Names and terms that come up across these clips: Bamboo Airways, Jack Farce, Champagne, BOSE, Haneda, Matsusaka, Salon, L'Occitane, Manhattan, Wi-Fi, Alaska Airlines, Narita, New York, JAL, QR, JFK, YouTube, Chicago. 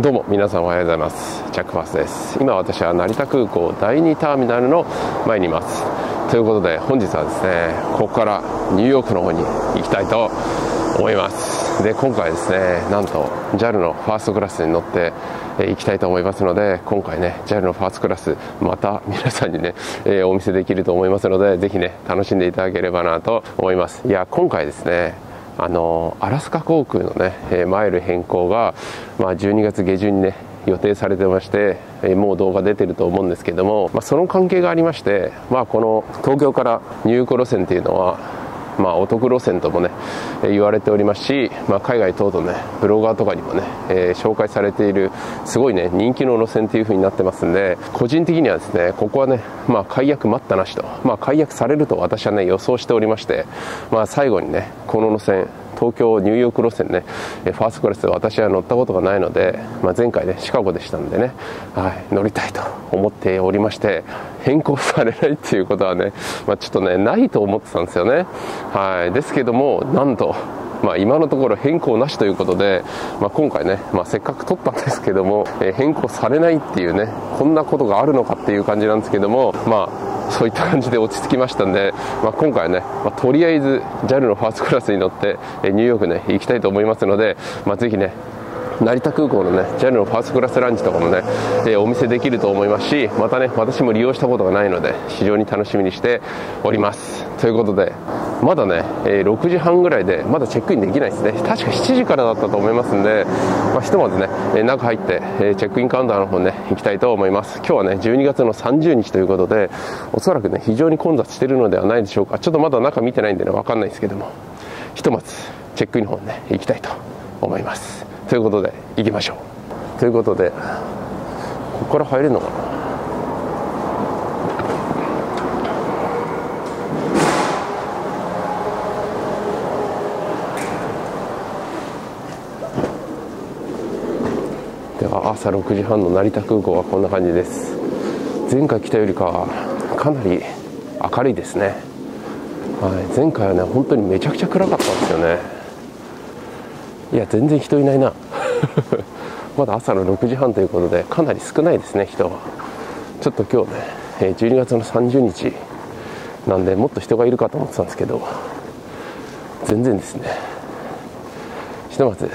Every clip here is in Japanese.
どうも皆さんおはようございます。ジャック・ファースです。今私は成田空港第2ターミナルの前にいます。ということで本日はですね、ここからニューヨークの方に行きたいと思います。で、今回ですね、なんと JAL のファーストクラスに乗って行きたいと思いますので、今回ね JAL のファーストクラスまた皆さんにねお見せできると思いますので、ぜひね楽しんでいただければなと思います。いや、今回ですね、アラスカ航空のねマイル変更が、12月下旬にね予定されてまして、もう動画出てると思うんですけども、その関係がありまして、この東京からニューヨーク路線というのは、お得路線ともね言われておりますし、海外等々ねブロガーとかにもね紹介されているすごいね人気の路線という風になってますんで、個人的にはですね、ここはね解約待ったなしと、解約されると私はね予想しておりまして、最後にねこの路線東京ニューヨーク路線ねファーストクラス私は乗ったことがないので、前回ねシカゴでしたんでね、乗りたいと思っておりまして、変更されないっていうことはね、ちょっとねないと思ってたんですよね。ですけども、なんと今のところ変更なしということで、今回ね、せっかく取ったんですけども、変更されないっていうね、こんなことがあるのかっていう感じなんですけども、そういった感じで落ち着きましたんで、今回はね、とりあえず JAL のファーストクラスに乗ってニューヨークね行きたいと思いますので、ぜひね成田空港のね JAL のファーストクラスランチとかもね、お見せできると思いますし、またね私も利用したことがないので非常に楽しみにしております。ということで、まだね、6時半ぐらいでまだチェックインできないですね。確か7時からだったと思いますんで、ひとまずね、中入って、チェックインカウンターの方にね行きたいと思います。今日はね12月の30日ということで、おそらくね非常に混雑しているのではないでしょうか。ちょっとまだ中見てないんでね分かんないですけども、ひとまずチェックインの方にね行きたいと思います。ということで行きましょう。ということで、ここから入れるのかな。では朝6時半の成田空港はこんな感じです。前回来たよりかなり明るいですね。前回はね本当にめちゃくちゃ暗かったんですよね。いや全然人いないなまだ朝の6時半ということでかなり少ないですね、人は。ちょっと今日ね12月の30日なんで、もっと人がいるかと思ってたんですけど、全然ですね。ひとまず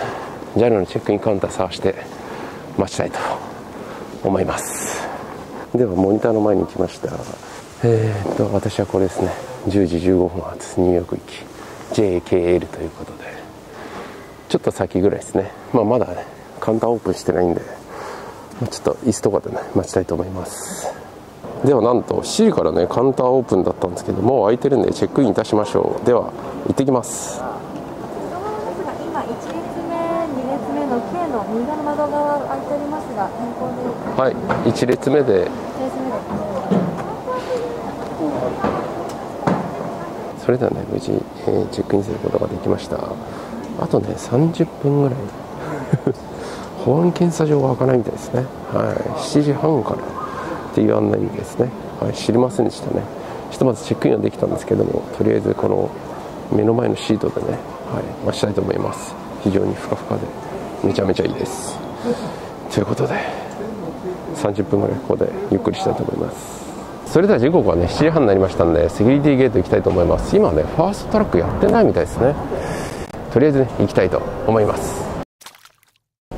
JAL のチェックインカウンター探して待ちたいと思います。ではモニターの前に来ました。私はこれですね、10時15分発ニューヨーク行き JKL ということで、ちょっと先ぐらいですね。まだねカウンターオープンしてないんで、ちょっと椅子とかでね待ちたいと思います。ではなんと7時からねカウンターオープンだったんですけど、もう空いてるんでチェックインいたしましょう。では行ってきます。今1列目2列目の K の右側の窓側が空いておりますが、変更で1列目でそれではね無事、チェックインすることができました。あとね30分ぐらい保安検査場が開かないみたいですね。7時半からっていう案内ですね。知りませんでしたね。ひとまずチェックインはできたんですけども、とりあえずこの目の前のシートでね待ちたいと思います。非常にふかふかでめちゃめちゃいいです。ということで30分ぐらいここでゆっくりしたいと思います。それでは時刻はね7時半になりましたんで、セキュリティゲート行きたいと思います。今ねファーストトラックやってないみたいですね。とりあえず、ね、行きたいと思います。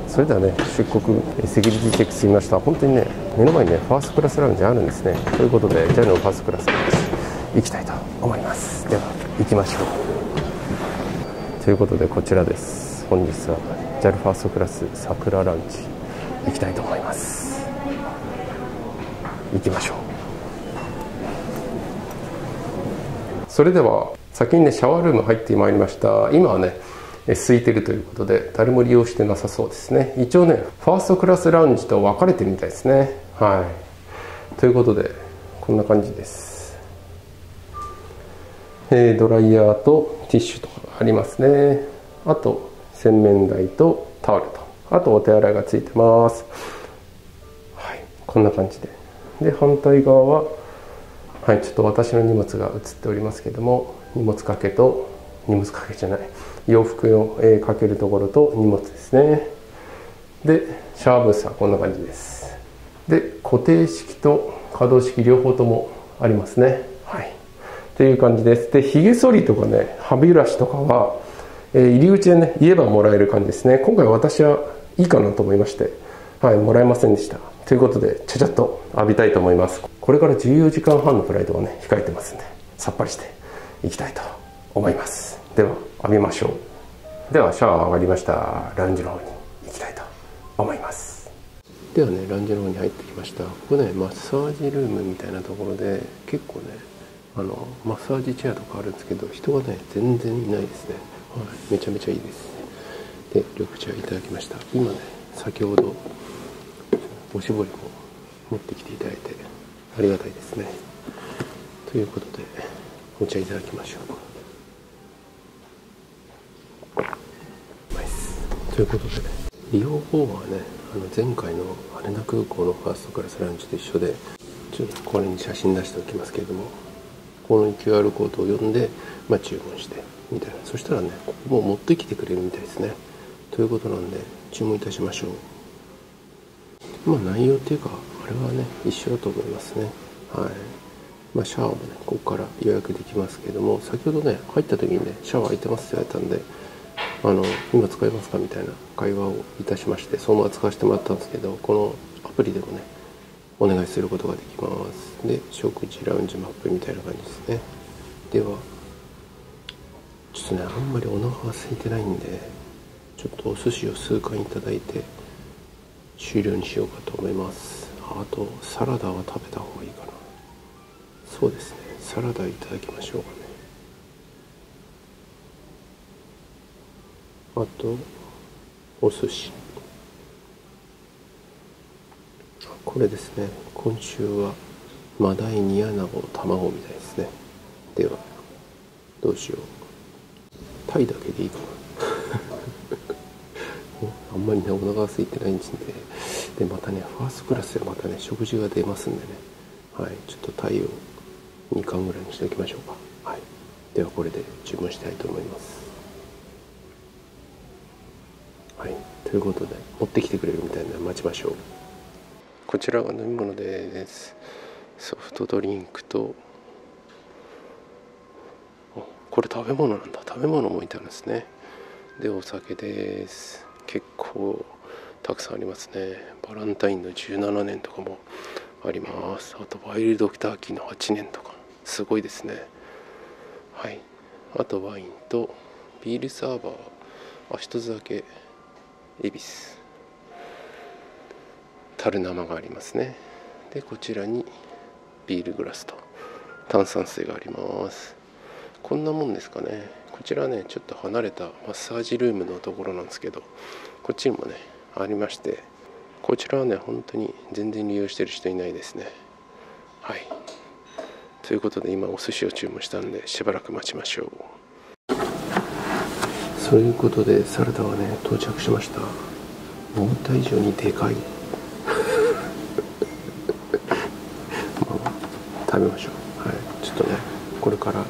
それではね出国セキュリティチェックしてみました。本当にね目の前にねファーストクラスラウンジあるんですね。ということで JAL のファーストクラス行きたいと思います。では行きましょう。ということでこちらです。本日は JAL ファーストクラス桜ラウンジ行きたいと思います。行きましょう。それでは先にねシャワールーム入ってまいりました。今はね空いてるということで誰も利用してなさそうですね。一応ねファーストクラスラウンジと分かれてるみたいですね。ということでこんな感じです。ドライヤーとティッシュとかありますね。あと洗面台とタオルと、あとお手洗いがついてます。こんな感じで、反対側はちょっと私の荷物が映っておりますけども、荷物掛けと荷物掛けじゃない洋服をかけるところと荷物ですね。でシャワーブースはこんな感じです。で固定式と可動式両方ともありますね。はいっていう感じです。でひげ剃りとかね、歯ブラシとかは、入り口でね言えばもらえる感じですね。今回私はいいかなと思いまして、はいもらえませんでした。ということでちゃちゃっと浴びたいと思います。これから14時間半のフライトがね控えてますんで、さっぱりしていきたいと思います。では浴びましょう。ではシャワー上がりました。ラウンジの方に行きたいと思います。ではねラウンジの方に入ってきました。ここねマッサージルームみたいなところで、結構ねマッサージチェアとかあるんですけど、人がね全然いないですね。はいめちゃめちゃいいです。で緑茶いただきました。今ね先ほどおしぼりも持ってきていただいてありがたいですね。ということでお茶いただきましょう。ということで利用方法はね、前回の羽田空港のファーストクラスラウンジと一緒で、ちょっとこれに写真出しておきますけれども、この QR コードを読んで、まあ、注文してみたいな。そしたらねここも持ってきてくれるみたいですね。ということなんで注文いたしましょう。まあ内容っていうかあれはね一緒だと思いますね。はいまあシャワーもねここから予約できますけれども、先ほどね入った時にねシャワー空いてますって言われたんで、今使えますかみたいな会話をいたしまして、そのまま使わせてもらったんですけど、このアプリでもねお願いすることができます。で食事ラウンジマップみたいな感じですね。ではちょっとねあんまりお腹が空いてないんで、ちょっとお寿司を数貫いただいて終了にしようかと思います。あとサラダは食べた方がいいかな。そうですねサラダいただきましょうかね。あとお寿司、これですね。今週はマダイ、煮アナゴ、卵みたいですね。ではどうしよう、タイだけでいいかなあんまりねお腹が空いてないんですね。でまたねファーストクラスでまたね食事が出ますんでね、はいちょっとタイを2貫ぐらいにしておきましょうか。はいではこれで注文したいと思います。はい、ということで持ってきてくれるみたいなので待ちましょう。こちらが飲み物です。ソフトドリンクと、これ食べ物なんだ。食べ物もいたんですね。でお酒です。結構たくさんありますね。バランタインの17年とかもあります。あとワイルドターキーの8年とかすごいですね。はいあとワインとビールサーバー、あ一つだけ恵比寿樽生がありますね。でこちらにビールグラスと炭酸水があります。こんなもんですかね。こちらねちょっと離れたマッサージルームのところなんですけど、こっちにもねありまして、こちらはね本当に全然利用してる人いないですね。はいということで今お寿司を注文したんでしばらく待ちましょう。そういうことでサラダはね到着しました。思った以上にでかいまあ食べましょう。はいちょっとねこれから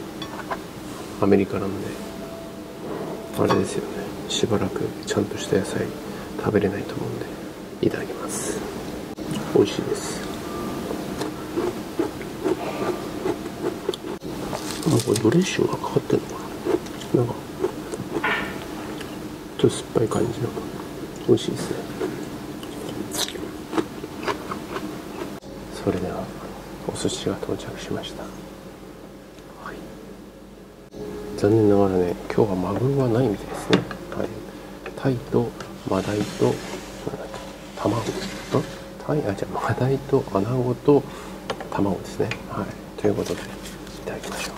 アメリカなんであれですよね、しばらくちゃんとした野菜食べれないと思うんでいただきます。美味しいです。なんかドレッシングがかかってるのかな、なんかちょっと酸っぱい感じの美味しいですね。それではお寿司が到着しました、はい、残念ながらね今日はマグロはないみたいですね、はい、タイとマダイと卵とマダイとアナゴと卵ですね、はい、ということでいただきましょう。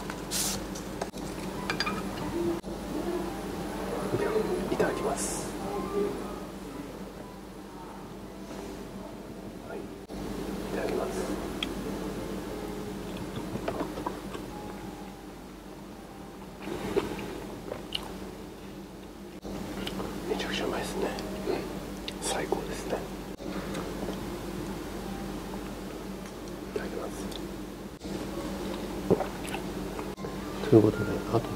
ということであとね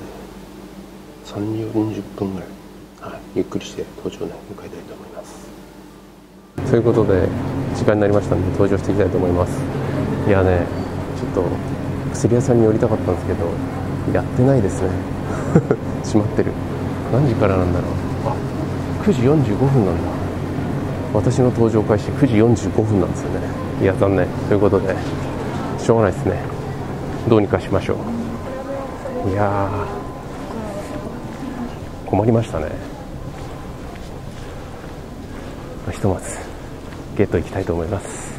30、40分ぐらい、はい、ゆっくりして登場をね迎えたいと思います。そういうことで時間になりましたんで登場していきたいと思います。いやね、ちょっと薬屋さんに寄りたかったんですけどやってないですね閉まってる。何時からなんだろう。あ、9時45分なんだ。私の登場開始9時45分なんですよね。いや残念ということでしょうがないですね。どうにかしましょう。いやー困りましたね。ひとまずゲート行きたいと思います。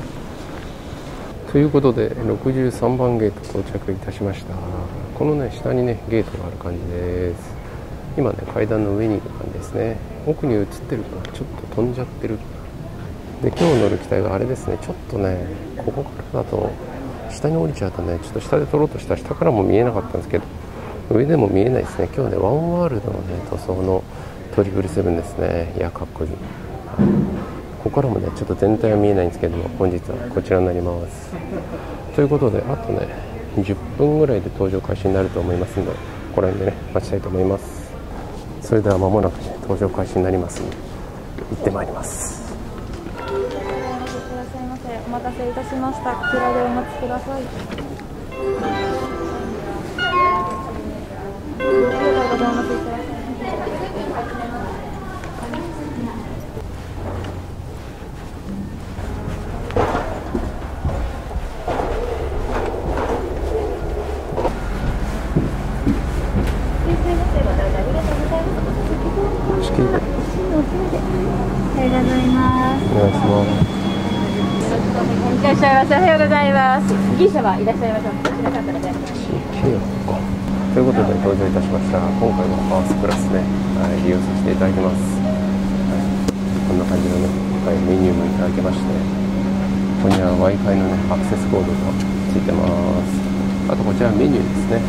ということで63番ゲート到着いたしました。このね下にねゲートがある感じです。今ね階段の上にいる感じですね。奥に映ってるかな、ちょっと飛んじゃってる。で今日乗る機体があれですね、ちょっとねここからだと下に降りちゃうとね、ちょっと下で撮ろうとしたら下からも見えなかったんですけど上でも見えないですね。今日ねワンワールドのね塗装の777ですね。いやかっこいい。ここからもねちょっと全体は見えないんですけども、本日はこちらになります。ということであとね10分ぐらいで搭乗開始になると思いますので、ここら辺でね待ちたいと思います。それでは間もなくね搭乗開始になりますので行ってまいります。お待たせいたしました。こちらでお待ちください。どうぞお待ちください。ギリシャはいらっしゃいましょう。いらっしゃったら大丈夫です。ということで登場いたしました。今回もファーストクラスで、ね、利用させていただきます。こんな感じのね、メニューもいただけまして、ここには Wi-Fi の、ね、アクセスコードがついてます。あとこちらメニューですね。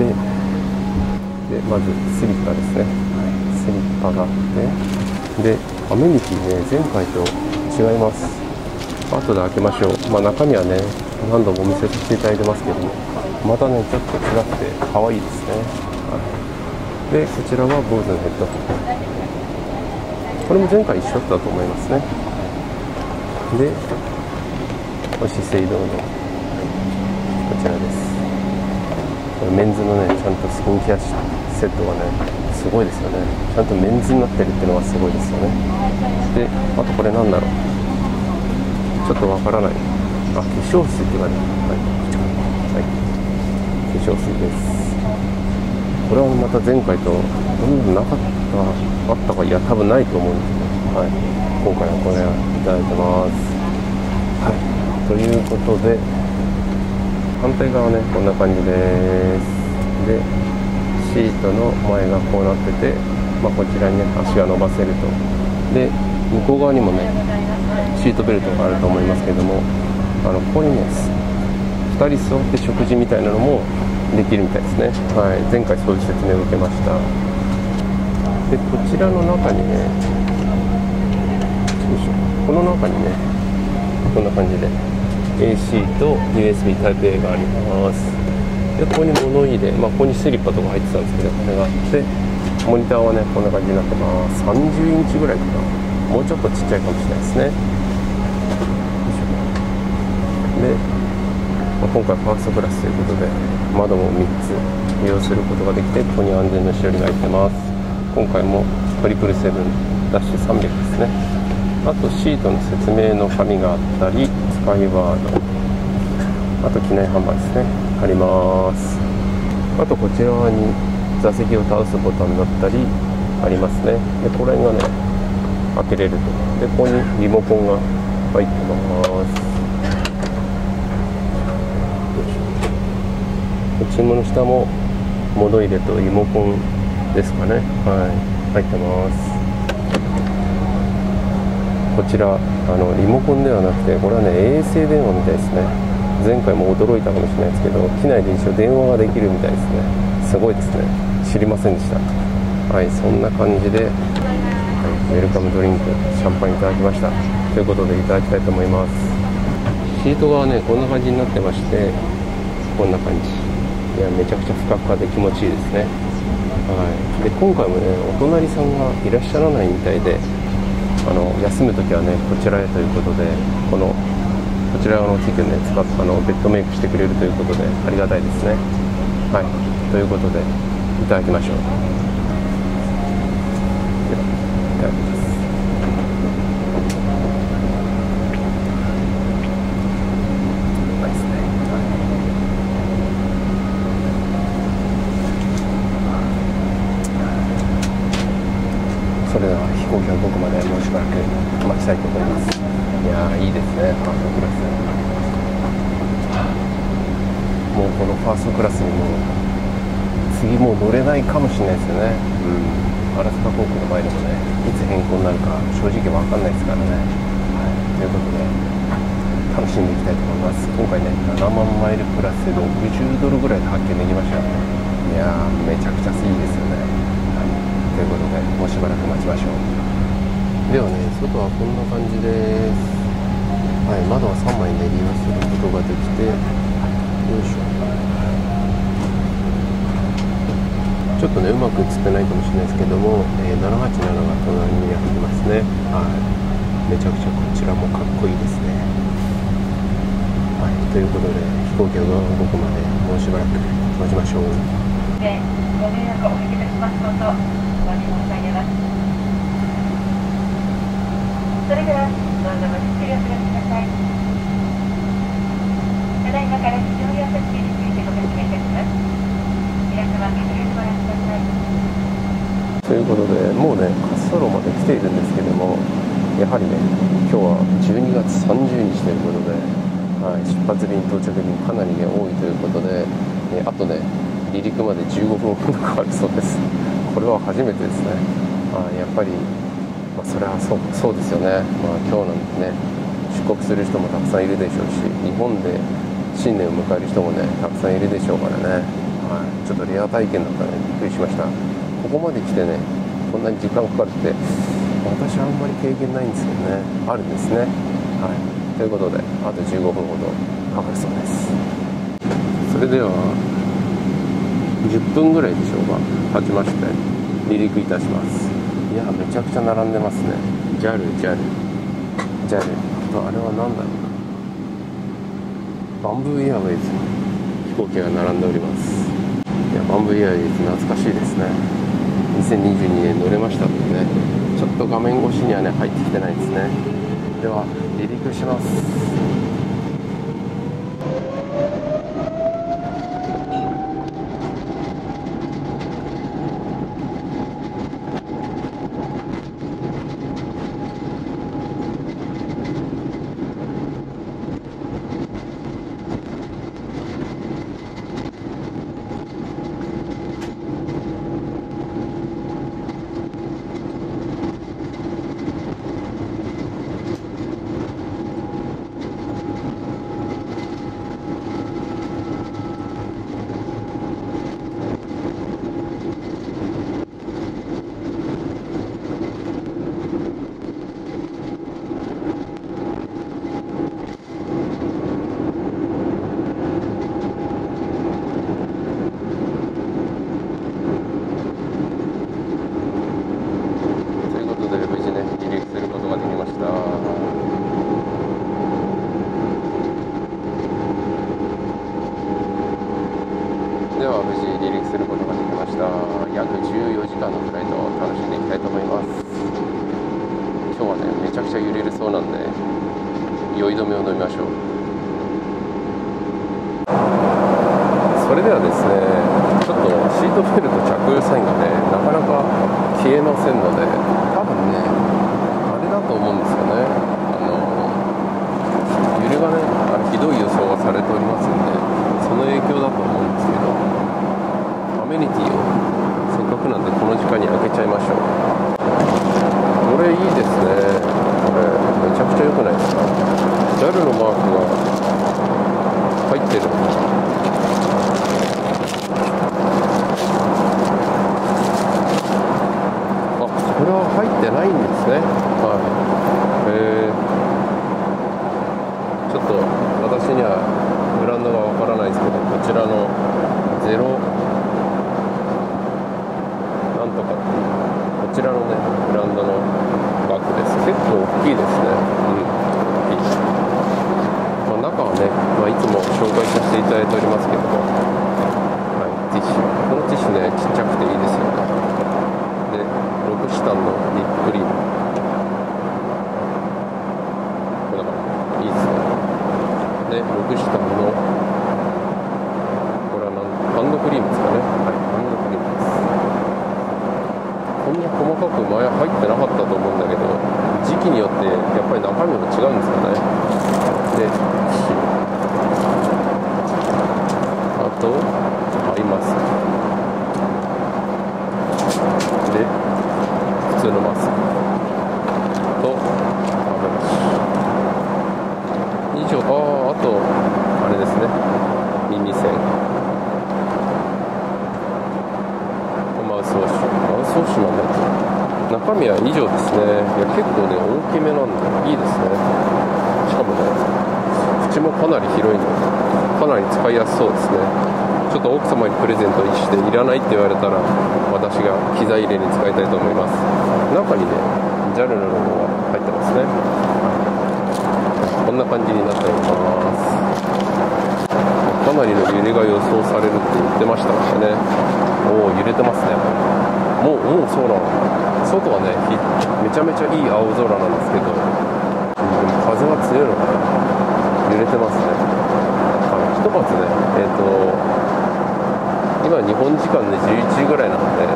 でまずスリッパですね。スリッパがあって、でアメニティね前回と違います。後で開けましょう。まあ、中身はね何度もお見せさせていただいてますけども、またねちょっと違って可愛いですね。でこちらはBOSEのヘッドホン、これも前回一緒だったと思いますね。でお姿勢移動のこちらです。これメンズのねちゃんとスキンケアセットがねすごいですよね。ちゃんとメンズになってるっていうのがすごいですよね。であとこれなんだろう、ちょっとわからない。あ、化粧水って言われる。はい、化粧水です。これはまた前回となかった、あったか、いや多分ないと思うんですけど、はい、今回はこれいただいてます。はい、ということで反対側ねこんな感じです。で、シートの前がこうなってて、まあ、こちらにね足が伸ばせると。で、向こう側にもね。シートベルトがあると思いますけども、ここにね2人座って食事みたいなのもできるみたいですね。はい、前回そういう説明を受けました。でこちらの中にね、この中にねこんな感じで AC と USB Type-A があります。でここに物入れ、まあ、ここにスリッパとか入ってたんですけど、これがあってモニターはねこんな感じになってます。30インチぐらいかな、もうちょっとちっちゃいかもしれないですね。で今回ファーストクラスということで窓も3つ利用することができて、ここに安全のしおりが入ってます。今回も 777-300 ですね。あとシートの説明の紙があったり、スカイワード、あと機内販売ですねあります。あとこちらに座席を倒すボタンだったりありますね。でこれがね開けれると。でここにリモコンが入ってます。注文の下も物入れとリモコンですかね、はい、入ってます。こちらリモコンではなくて、これはね衛星電話みたいですね。前回も驚いたかもしれないですけど、機内で一応電話ができるみたいですね。すごいですね、知りませんでした。はい、そんな感じで、はい、ウェルカムドリンクシャンパンいただきましたということでいただきたいと思います。シートがねこんな感じになってまして、こんな感じ、いやめちゃくちゃふかふかで気持ちいいですね。はい、で今回もねお隣さんがいらっしゃらないみたいで、休むときはね、こちらへということで、こちらの席をね、ベッドメイクしてくれるということで、ありがたいですね。はい、ということで、いただきましょう。いただきます。それでは飛行機が動くまでもうしばらく待ちたいと思います。いやー、いいですね、ファーストクラス。もうこのファーストクラスにも次もう乗れないかもしれないですよね。アラスカ航空の前でもね、いつ変更になるか正直わかんないですからね、ということで楽しんでいきたいと思います。今回ね、7万マイルプラス60ドルぐらいで発見できましたね。いやー、めちゃくちゃいいですよね。ということで、もうしばらく待ちましょう。ではね、外はこんな感じです。はい、窓は3枚ね、利用することができて、よいしょ。ちょっとね、うまく映ってないかもしれないですけども、787が隣にありますね。はい、めちゃくちゃこちらもかっこいいですね。はい、ということで、飛行機が動くまで、もうしばらく待ちましょう。ご迷惑をおかけいたしますこと。それでは、どうぞごゆっくりお過ごしください。ただいまから非常用タクシーについてご説明いたします。皆様、ご了承ください。ということで、もうね、滑走路まで来ているんですけども、やはりね、今日は12月30日ということで、はい、出発便、到着便、かなりね、多いということで、あとね、離陸まで15分ほどかかるそうです。これは初めてですね。やっぱり、それはそうですよね。今日なんてね、出国する人もたくさんいるでしょうし、日本で新年を迎える人もね、たくさんいるでしょうからね、ちょっとレア体験だったのでびっくりしました。ここまで来てね、こんなに時間かかるって、私はあんまり経験ないんですけどね、あるんですね。ということで、あと15分ほどかかるそうです。それでは10分ぐらいでしょうか、経ちまして離陸いたします。いや、めちゃくちゃ並んでますね。 JAL、JAL、JAL、あれは何だろうな、バンブーエアウェイズ飛行機が並んでおります。いや、バンブーエアウェイズ懐かしいですね。2022年乗れましたのでね、ちょっと画面越しにはね、入ってきてないですね。では離陸します。入ってないんですきいですね。うん、まあ、中はね、まあ、いつも紹介させていただいておりますけども、はい、ティッシュ、このティッシュね、ちっちゃくていいですよね。で、ロクシタンのリップクリーム、これだからいいですね。で、ロクシタンのこれはハンドクリームですかね。はい、ハンドクリームです。こんな細かく前入ってなかったと思うんだけど、時期によってやっぱり中身も違うんですかね。で、あとアイマスクで普通のマスクと歯ブラシ以上。あとあれですね、耳栓、マウスウォッシュ、マウスウォッシュなんだけど、中身は以上ですね。いや、結構ね、大きめなんでいいですね。しかもね、口もかなり広いので、かなり使いやすそうですね。ちょっと奥様にプレゼントしていらないって言われたら、私が機材入れに使いたいと思います。中にね、JAL のロゴが入ってますね。こんな感じになっております。かなりの揺れが予想されるって言ってましたのでね。おお、揺れてますね。もうそうなの。外はね、めちゃめちゃいい青空なんですけど、風が強いのかな、揺れてますね。ひとまずね、今日本時間で11時ぐらいなので、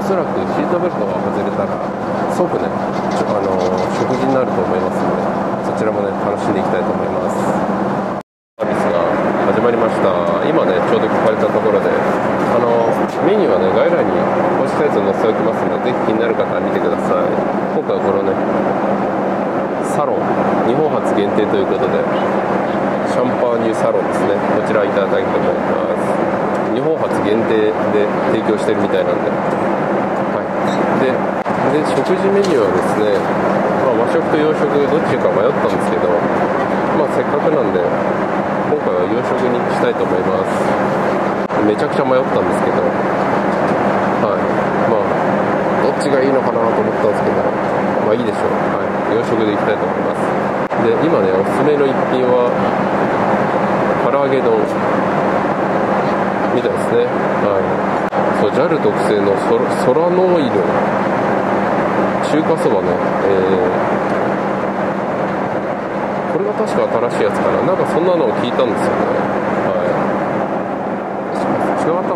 おそらくシートベルトが外れたら即ね、食事になると思いますので、そちらもね、楽しんでいきたいと思います。サービスが始まりました。今ね、ちょうど聞かれたところで、メニューはね、概要欄に公式サイトに載せておきますので、ぜひ気になる方は見てください。今回はこのね、サロン、日本初限定ということで、シャンパーニュサロンですね、こちらいただきたいと思います。日本初限定で提供してるみたいなんで、はい、で食事メニューはですね、まあ、和食と洋食どっちか迷ったんですけど、まあ、せっかくなんで今回は洋食にしたいと思います。めちゃくちゃ迷ったんですけど、どっちがいいのかなと思ったんですけど、まあいいでしょう。はい、洋食でいきたいと思います。で、今ね、おすすめの一品は唐揚げ丼みたいですね。はい、そう、JAL 特製のソラノイル中華そばね、これが確か新しいやつかな、なんかそんなのを聞いたんですよね。はい、違ったかな、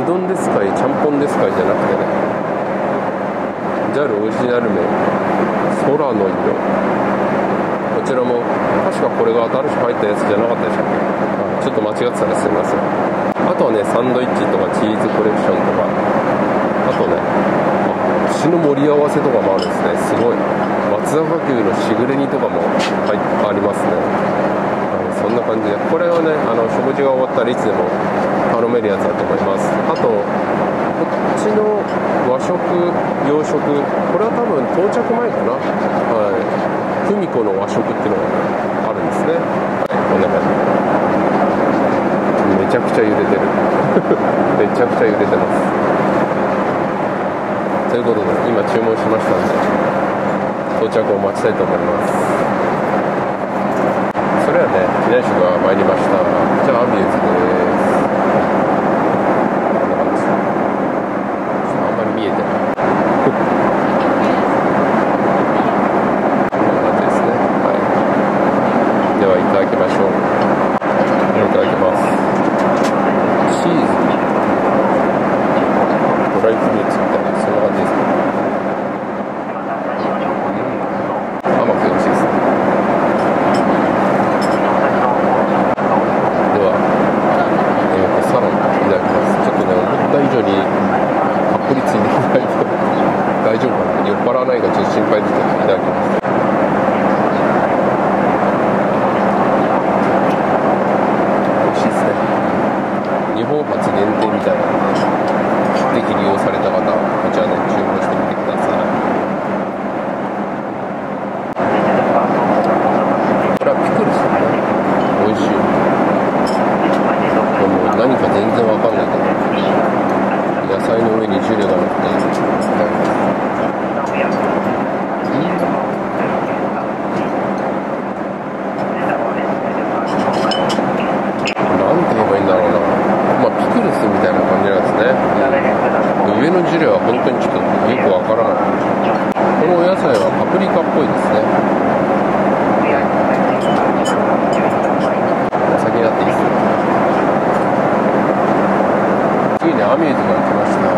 うどんですかい、ちゃんぽんですかいじゃなくてね、JAL オリジナル名、空の色。こちらも、確かこれが新しく入ったやつじゃなかったでしょうか。ちょっと間違ってたらすみません。あとはね、サンドイッチとかチーズコレクションとか、あとね、串の盛り合わせとかもあるんですね。すごい。松坂牛のしぐれ煮とかもありますね。そんな感じで、これはね、食事が終わったらいつでも頼めるやつだと思います。あと、こっちの和食、洋食、これは多分到着前かな、はい、芙美子の和食っていうのがあるんですね。はい、こんな感じ。めちゃくちゃ揺れてるめちゃくちゃ揺れてます。ということで、今注文しましたんで、到着を待ちたいと思います。それはね、機内食が参りました。じゃあアビューズです。いお野菜はパプリカっぽいですね。お酒だっていいですよ。次にアミューズが来ました。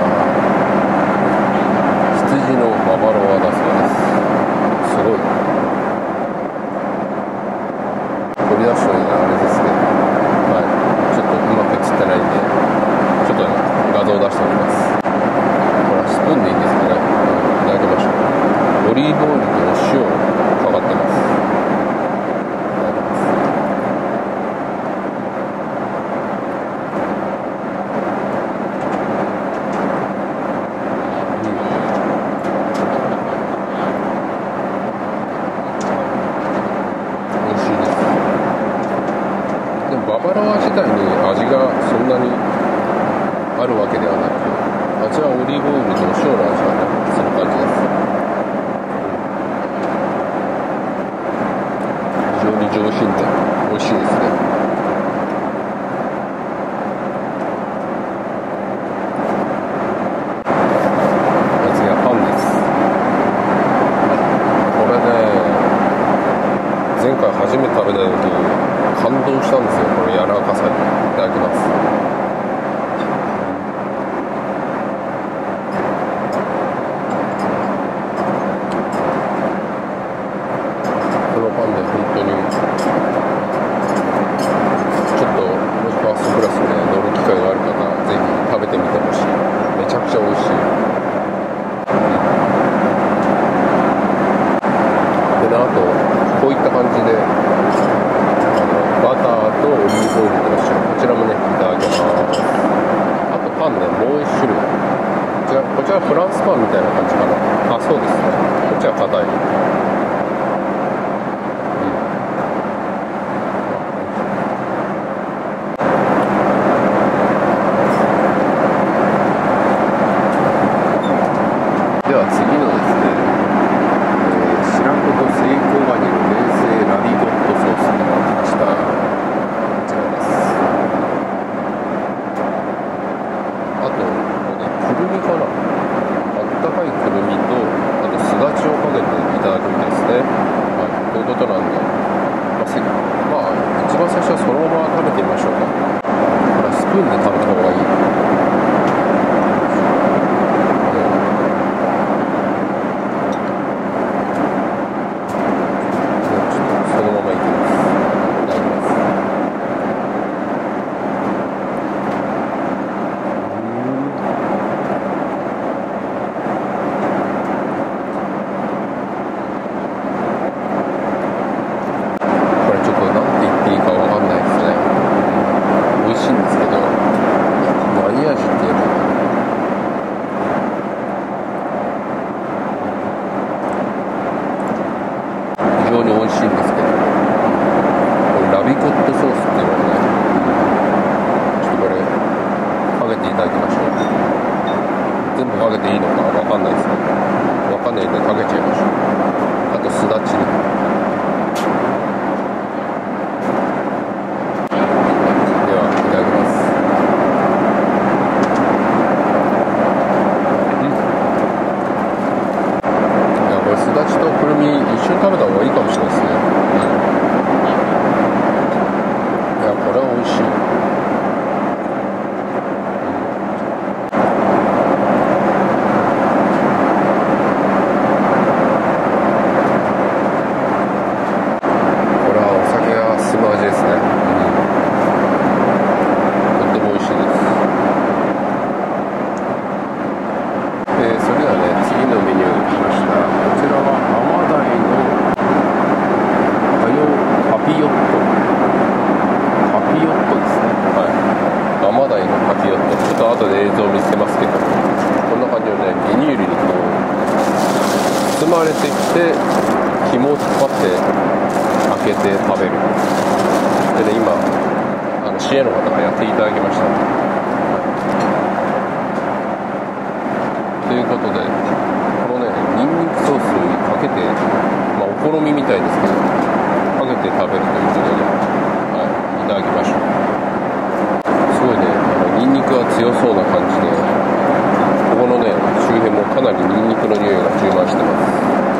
羊のババロアだそうです。すごい飛び出したようなあれですね。ちょっとうまく映ってないんでちょっと画像を出しておきます。これはスプーンでいいんですかね。いただきましょう。オリーブオイルとお塩がかかってます。いただきます。ババロア自体に味がそんなにあるわけではなく、味はオリーブオイルと塩の味がする感じです。非常に上品で美味しいですね。次はパンです。これね、前回初めて食べた時に感動したんですよ。これ柔らかさに。いただきます。このパンで本当にちょっとファーストクラスで乗る機会がある方、ぜひ食べてみてほしい。めちゃくちゃ美味しい。で、あとこういった感じでバターとオリーブオイルの塩、こちらもね、いただきます。あとパンね、もう一種類。こちらフランスパンみたいな感じかな。あ、そうですね。こっちは硬い。では次のですね、白子とセイコガニの冷製ラビゴットソースになりました。かなりニンニクの匂いが充満してます。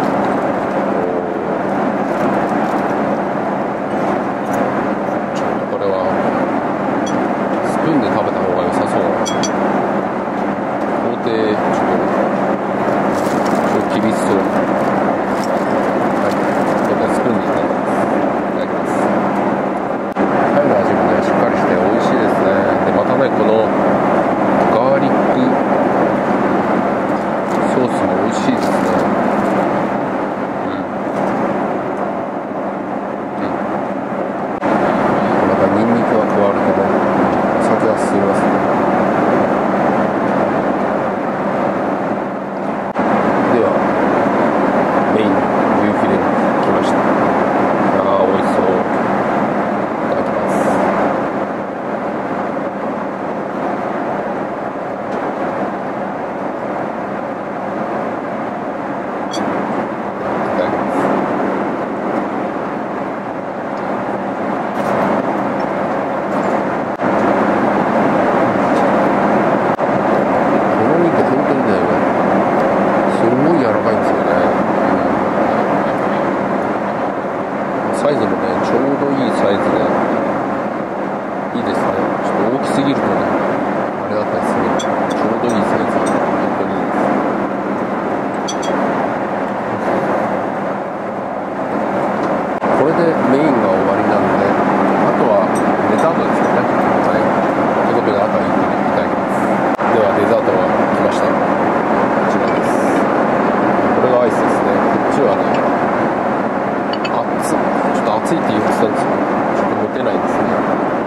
メインが終わりなので、あとはデザートですね。ということで、あとは行っていただきます。ではデザートが来ました。こちらです。これがアイスですね。こっちはね、ちょっと暑いって言ってたんですけど、ちょっと持てないですね。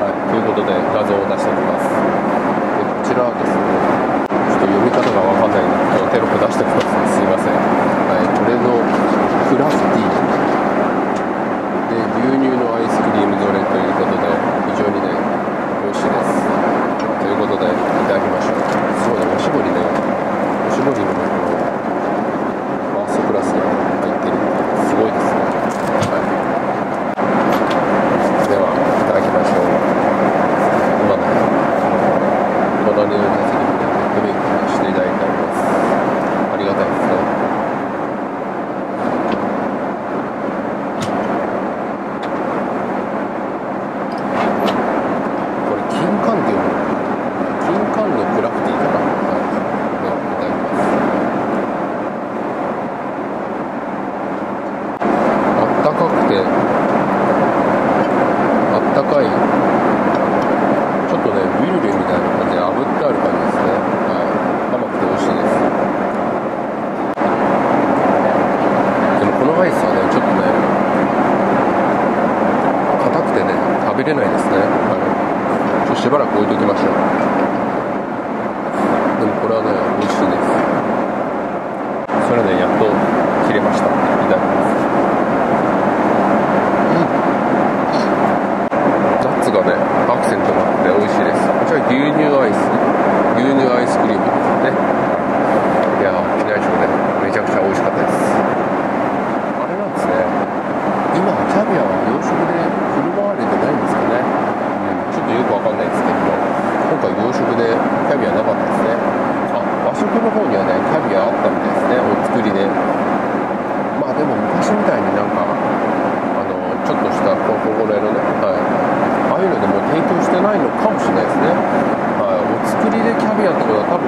はい、ということで画像を出しておきます。でこちらはですね、ちょっと読み方がわかんないのでテロップ出しておきます。すいません。はい、これのクラフティーで牛乳のアイスクリームどれということで、非常にね美味しいです。ということでいただきましょう。そうだ、おしぼりね。おしぼりのファーストクラスが入ってる。すごいですね。しばらく置いときましょう。でもこれはね、美味しいです。それで、ね、やっと切れました。いただきます、ナッツがね、アクセントがあって美味しいです。じゃあ牛乳アイス、牛乳アイスクリームですね。いやー、機内食ね、めちゃくちゃ美味しかったです。あれなんですね、今キャビアは洋食で振る舞われてないんですかね。よくわかんないですけども、今回洋食でキャビアなかったですね。あ、和食の方にはね、キャビアあったみたいですね。お作りで。まあでも昔みたいになんかちょっとしたここぐらいのね、はい、ああいうのでもう提供してないのかもしれないですね。はい、お作りでキャビアってことは多分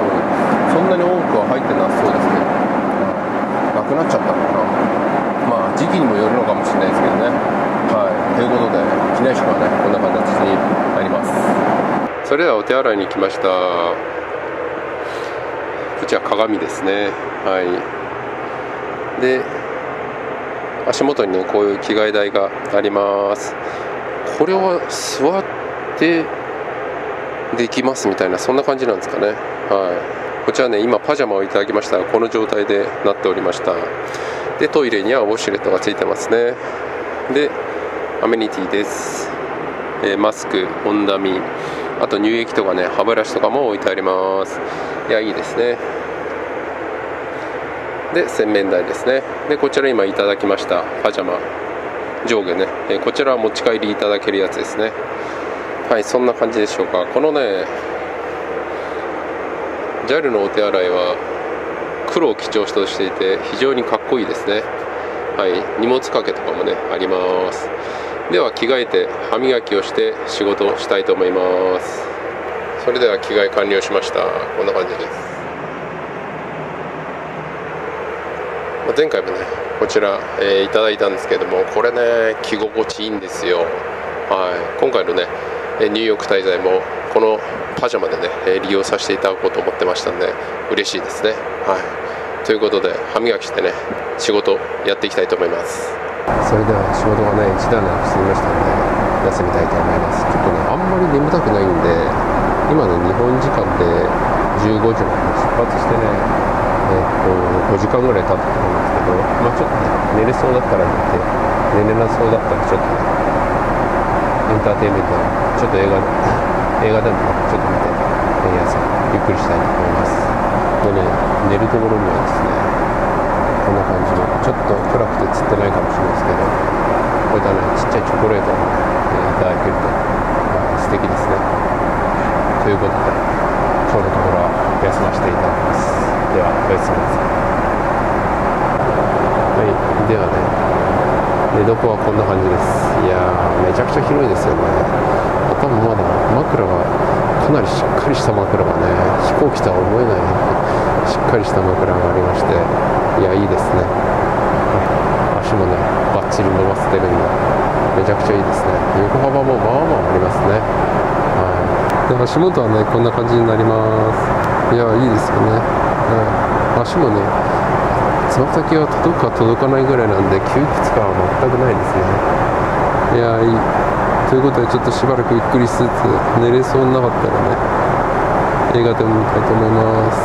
そんなに多くは入ってなさそうですけど、なくなっちゃったのかな。まあ時期にもよるのかもしれないですけどね。はい、ということで機内食はね、こんな形に。あります。それではお手洗いに来ました。こちら鏡ですね。はい。で足元にね、こういう着替え台があります。これは座ってできますみたいな、そんな感じなんですかね。はい。こちらね、今パジャマをいただきました。この状態でなっておりました。でトイレにはウォシュレットがついてますね。でアメニティです。マスク、本ダミ、あと乳液とかね、歯ブラシとかも置いてあります。いや、いいですね。で洗面台ですね。でこちら今いただきましたパジャマ、上下ね、こちらは持ち帰りいただけるやつですね。はい、そんな感じでしょうか。このね、 JAL のお手洗いは黒を基調としていて非常にかっこいいですね。はい、荷物掛けとかもね、あります。では着替えて歯磨きをして仕事をしたいと思います。それでは着替え完了しました。こんな感じです。前回もね、こちら、いただいたんですけれども、これね、着心地いいんですよ。はい。今回のね、ニューヨーク滞在もこのパジャマでね、利用させていただこうと思ってましたんで嬉しいですね。はい。ということで歯磨きしてね、仕事やっていきたいと思います。それでは仕事がね、一段落してみましたので休みたいと思います。ちょっとね、あんまり眠たくないんで、今ね、日本時間で15時まで出発してね、5時間ぐらい経ったと思うんですけど、まあ、ちょっとね、寝れそうだったら寝て、寝れなそうだったらちょっとね、エンターテインメントのちょっと映画でもちょっと見て、ゆっくりしたいと思います。でね、寝るところにはですね、こんな感じの、ちょっと暗くてつってないかもしれないですけど、こういったね、ちっちゃいチョコレートを、いただけると、素敵ですね。ということで今日のところは休ませていただきます。ではおやすみなさい。はい、ではね、寝床はこんな感じです。いやー、めちゃくちゃ広いですよね。頭まだ枕がかなりしっかりした枕がね、飛行機とは思えないしっかりした枕がありまして、いや、いいですね。足もね、バッチリ伸ばせてるんで、めちゃくちゃいいですね。横幅もまあまあありますね。はい、で足元はねこんな感じになります。いやいいですよね。はい、足もねつま先は届くか届かないぐらいなんで窮屈感は全くないですね。いやいい。ということでちょっとしばらくゆっくりしつつ寝れそうになかったらね映画でも見たいと思います。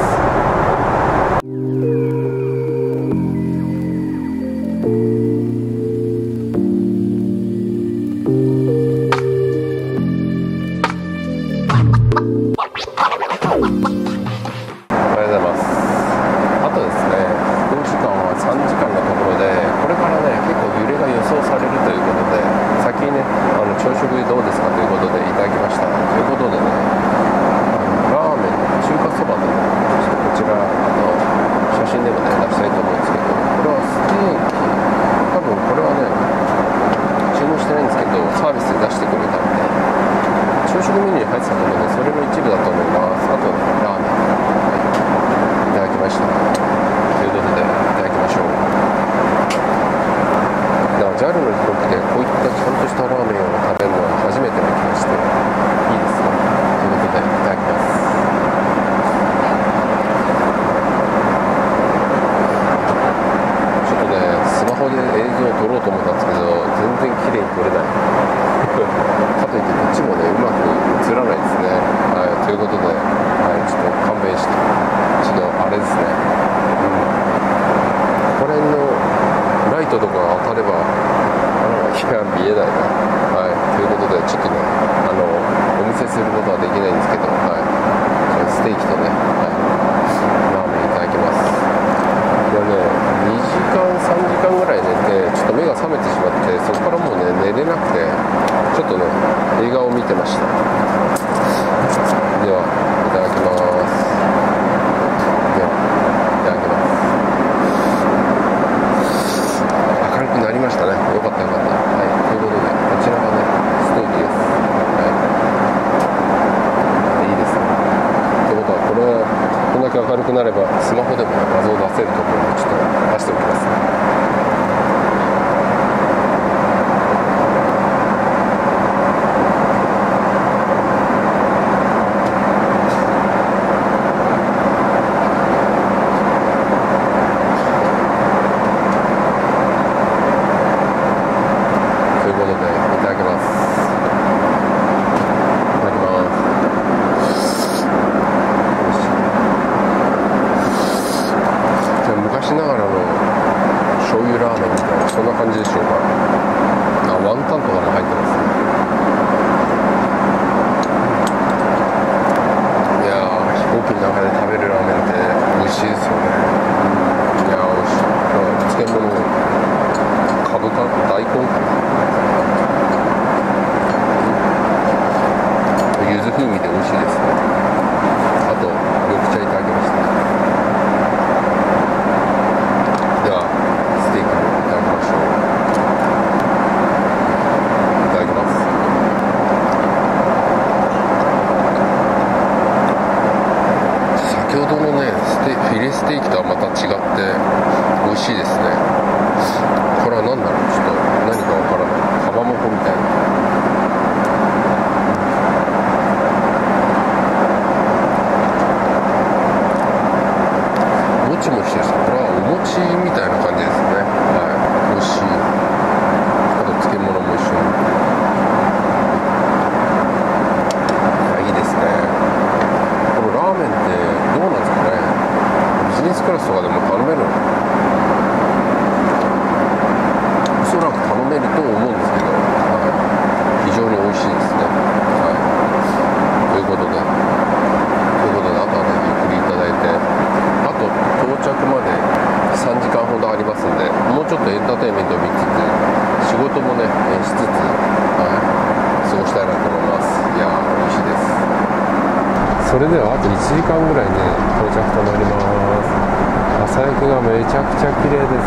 それではあと1時間ぐらいね到着となります。朝焼けがめちゃくちゃ綺麗です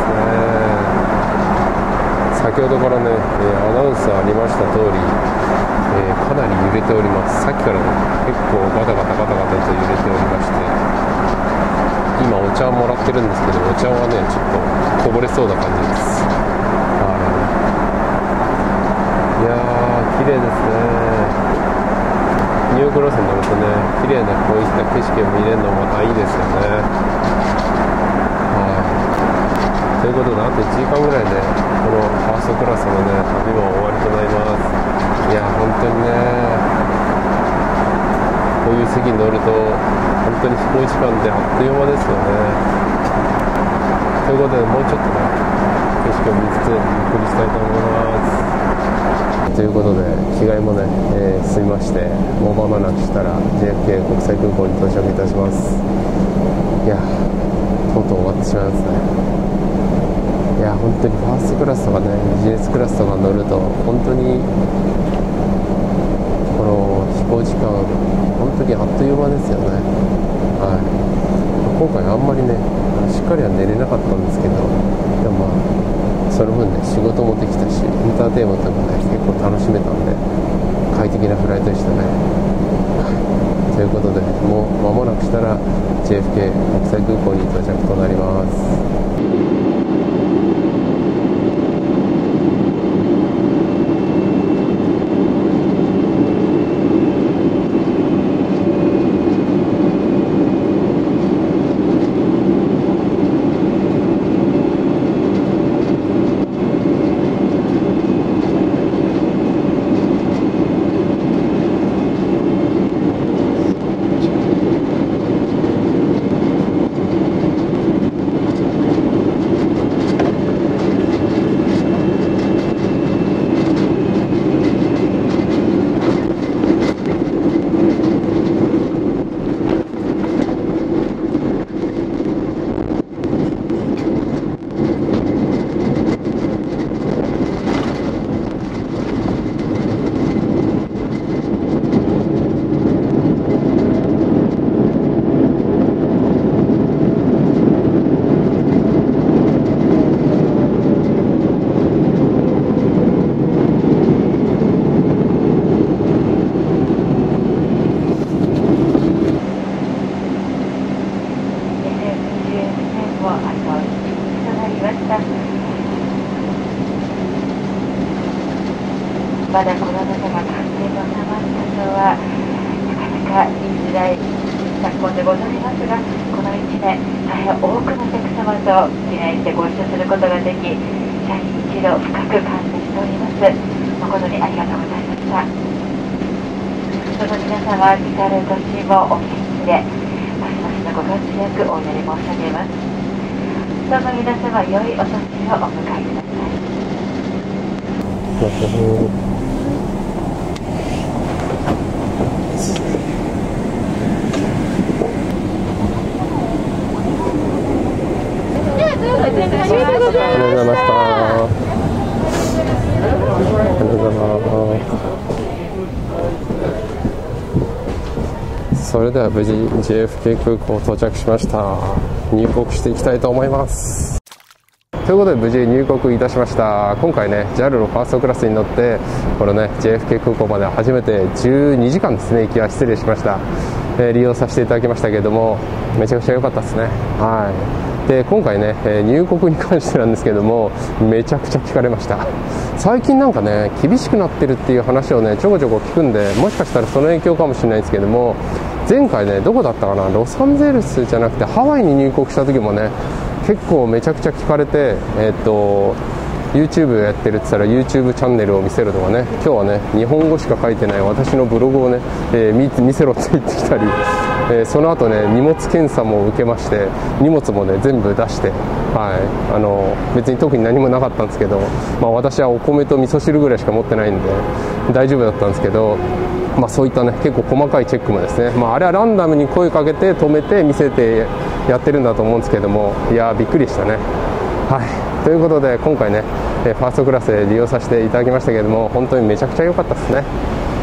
ね。先ほどからね、アナウンスありました通り、かなり揺れております。さっきからね結構ガタガタガタガタと揺れておりまして、今お茶をもらってるんですけどお茶はねちょっとこぼれそうな感じです。麗ですね。ニュークロスに乗るとね、綺麗なこういった景色を見れるのもまたいいですよね。はい、ということで、あと1時間ぐらいで、このファーストクラスのね、旅も終わりとなります。いや、本当にね、こういう席に乗ると本当に飛行時間ってあっという間ですよね。ということで、もうちょっとね、景色を見つつゆっくりしたいと思います。ということで、着替えもね、済みまして、もう間もなくしたら JFK 国際空港に到着いたします。いや、とうとう終わってしまいますね。いや、本当にファーストクラスとかね、ビジネスクラスとか乗ると本当にこの飛行時間、本当にあっという間ですよね。はい、今回あんまりね、しっかりは寝れなかったんですけど、でもまあその分ね、仕事もできたし、エンターテインメントもね、結構楽しめたんで、快適なフライトでしたね。はい、ということで、もう間もなくしたら JFK 国際空港に到着となります。まだこの方が感染のたまったとはなかなか言いづらい昨今でございますが、この1年大変多くのお客様と出会いしてご一緒することができ、大変一度深く感謝しております。誠にありがとうございました。その皆様、来たる年もお元気で、ますますのご活躍をお祈り申し上げます。どうも皆様、良いお年をお迎えください。それでは無事 JFK 空港到着しました。入国していきたいと思います。ということで、無事入国いたしました。今回ね、 JAL のファーストクラスに乗って、このね JFK 空港まで初めて12時間ですね、行きは失礼しました。利用させていただきましたけれども、めちゃくちゃ良かったですね。はい、で今回ね、入国に関してなんですけども、めちゃくちゃ聞かれました。最近なんかね、厳しくなってるっていう話をね、ちょこちょこ聞くんで、もしかしたらその影響かもしれないんですけども、前回ね、どこだったかな、ロサンゼルスじゃなくてハワイに入国した時もね、結構めちゃくちゃ聞かれて、YouTube やってるって言ったら YouTube チャンネルを見せるとかね、今日はね、日本語しか書いてない私のブログをね、見せろって言ってきたり、その後ね、荷物検査も受けまして、荷物もね、全部出して、はい、別に特に何もなかったんですけど、まあ、私はお米と味噌汁ぐらいしか持ってないんで大丈夫だったんですけど、まあ、そういったね、結構細かいチェックもですね、まあ、あれはランダムに声かけて止めて見せてやってるんだと思うんですけども、いやー、びっくりしたね。はい、ということで、今回ね、ファーストクラスで利用させていただきましたけれども、本当にめちゃくちゃ良かったですね。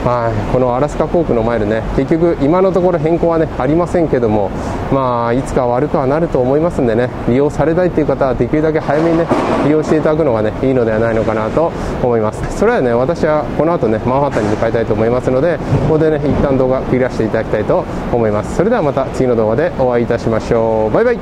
はい、このアラスカ航空のマイルね、結局今のところ変更はね、ありませんけども、まあいつか悪くはなると思いますんでね、利用されたいという方はできるだけ早めにね、利用していただくのがね、いいのではないのかなと思います。それではね、私はこの後ね、マンハッタンに向かいたいと思いますので、ここでね、一旦動画切らせていただきたいと思います。それではまた次の動画でお会いいたしましょう。バイバイ。